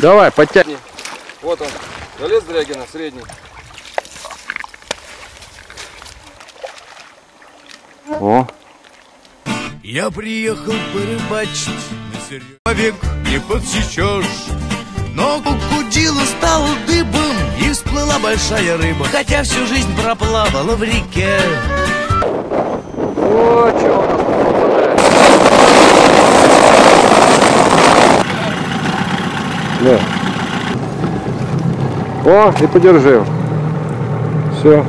Давай, подтягни. Вот он, залез Дрягина, средний. О. Я приехал порыбачить, на серьёзновек не подсечешь. Но кукудила стала дыбом, и всплыла большая рыба. Хотя всю жизнь проплавала в реке. О, чего у нас тут попадает? Да. О, и подержи. Все.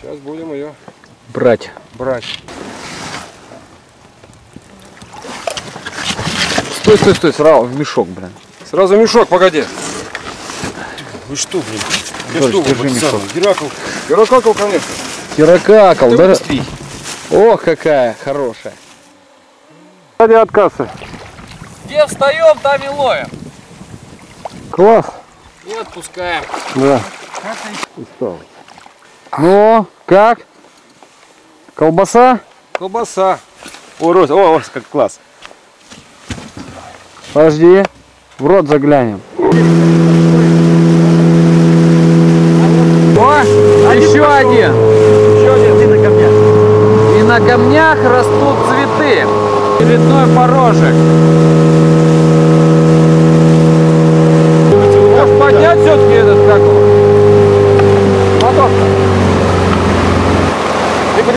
Сейчас будем ее брать. Стой, стой, стой, сразу в мешок, блин. Сразу в мешок, погоди. Вы что, блин? Ты что, держи мешок. Геракл. Геракл, конечно. Геракл, да? Быстрей. Ох, какая хорошая. Ради откаса. Где встаем, там и ловим. Класс. И отпускаем. Да. Устал. Ну, как? Колбаса? Колбаса. О, Рось, о, как класс. Подожди, в рот заглянем. О, а еще один. Еще один, и на камнях. И на камнях растут цветы. Цветной порожек.